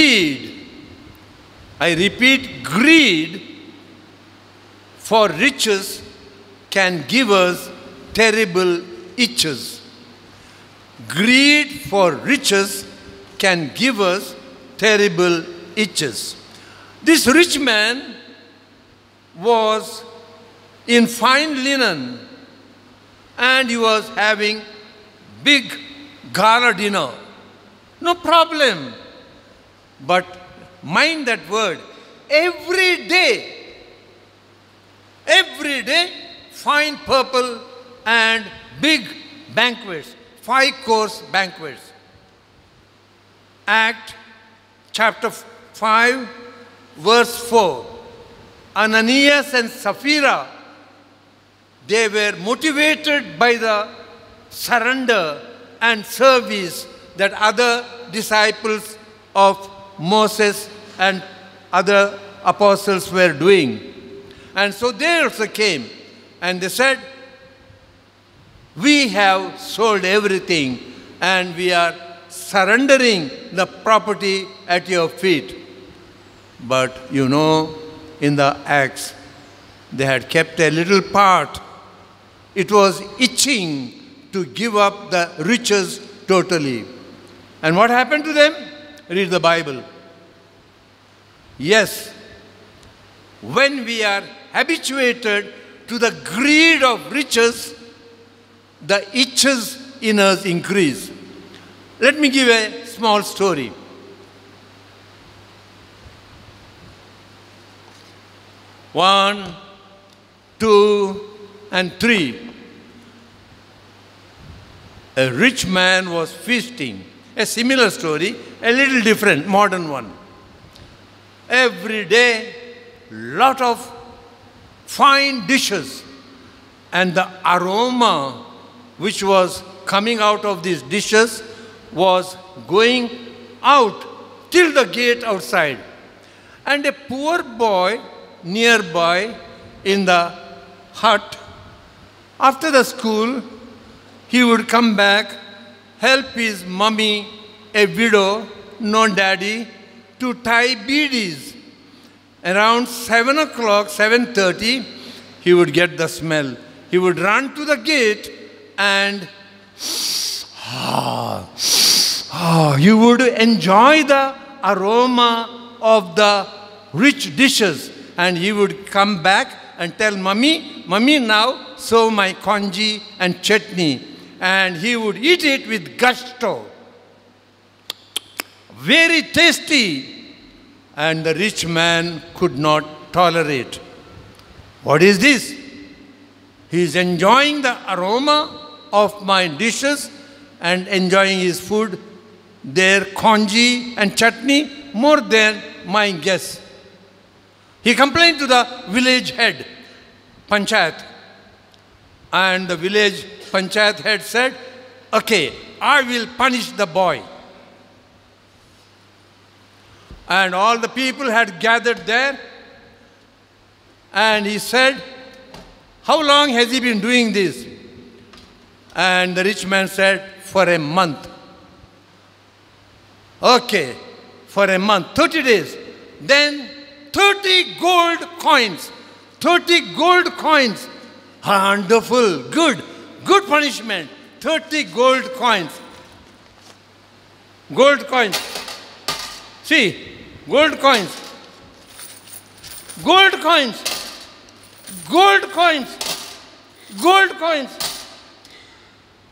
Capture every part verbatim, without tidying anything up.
greed, I repeat, greed for riches can give us terrible itches. Greed for riches can give us terrible itches. This rich man was in fine linen and he was having big gala dinner. No problem. But mind that word, every day, every day, fine purple and big banquets, five-course banquets. Act chapter five, verse four. Ananias and Sapphira, they were motivated by the surrender and service that other disciples of Moses and other apostles were doing. And so they also came and they said, we have sold everything and we are surrendering the property at your feet. But you know, in the Acts, they had kept a little part. It was itching to give up the riches totally. And what happened to them? Read the Bible. Yes, when we are habituated to the greed of riches, the itches in us increase. Let me give a small story. One, two, and three. A rich man was feasting. A similar story, a little different, modern one. Every day, lot of fine dishes. And the aroma which was coming out of these dishes was going out till the gate outside. And a poor boy nearby in the hut, after the school, he would come back, help his mummy, a widow, no daddy, to tie beedies. Around seven o'clock, seven thirty, he would get the smell. He would run to the gate and ah, ah, you would enjoy the aroma of the rich dishes. And he would come back and tell mummy, mummy now sow my congee and chutney. And he would eat it with gusto. Very tasty. And the rich man could not tolerate. What is this? He is enjoying the aroma of my dishes and enjoying his food, their congee and chutney, more than my guests. He complained to the village head, Panchayat. And the village Panchayat head said, okay, I will punish the boy. And all the people had gathered there. And he said, how long has he been doing this? And the rich man said, for a month. Okay, for a month, thirty days. Then thirty gold coins. thirty gold coins. Wonderful. Good. Good punishment. thirty gold coins. Gold coins. See, gold coins. Gold coins. Gold coins. Gold coins.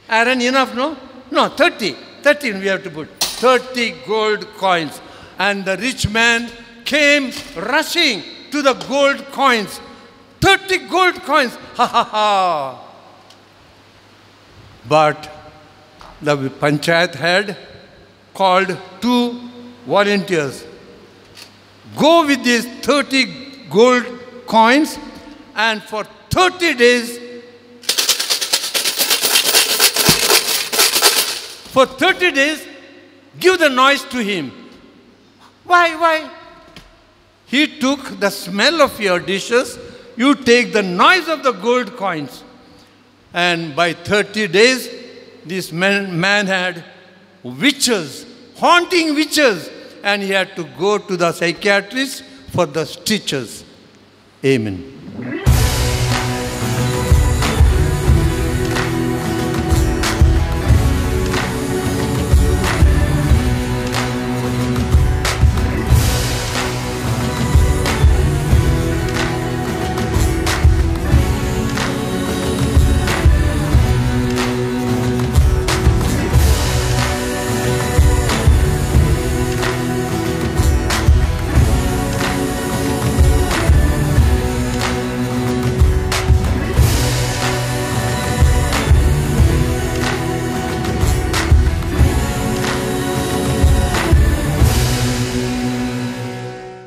Aaron, enough, no? No, thirty. thirteen we have to put. thirty gold coins. And the rich man came rushing to the gold coins. thirty gold coins. Ha ha ha. But the Panchayat head called two volunteers. Go with these thirty gold coins and for thirty days, for thirty days, give the noise to him. Why, why? He took the smell of your dishes, you take the noise of the gold coins. And by thirty days, this man, man had witches, haunting witches, and he had to go to the psychiatrist for the stitches. Amen.